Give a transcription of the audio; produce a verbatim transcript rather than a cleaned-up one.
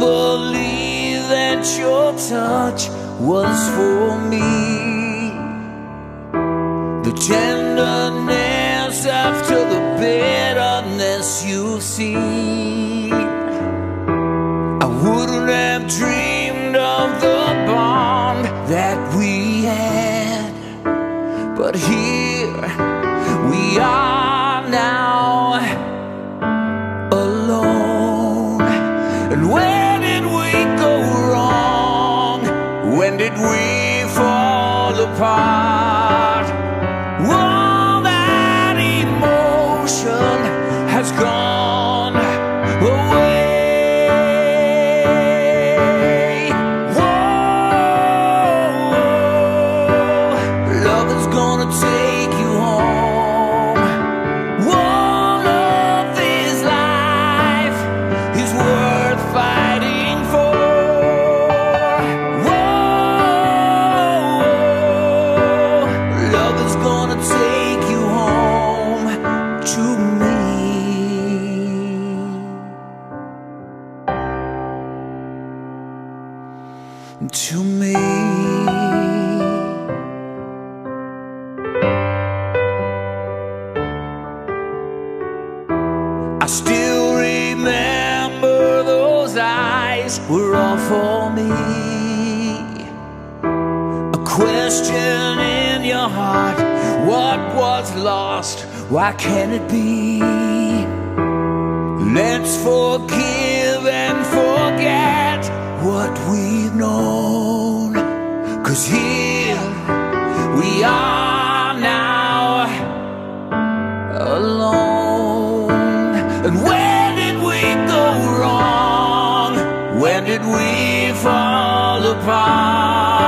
believe that your touch was for me. The tenderness after the bitterness you've seen. I wouldn't have dreamed of the bond that we had, but here we are now. Where did we go wrong? When did we fall apart? All that emotion has gone away. Whoa, love is gonna take you home. All of this life is worth fighting for. Whoa, love is gonna take you home to me, to me. I still remember those eyes were all for me. A question in your heart, what was lost? Why can't it be? Let's forgive and forget what we've known, 'cause here we are now alone. And where did we go wrong? When did we fall apart?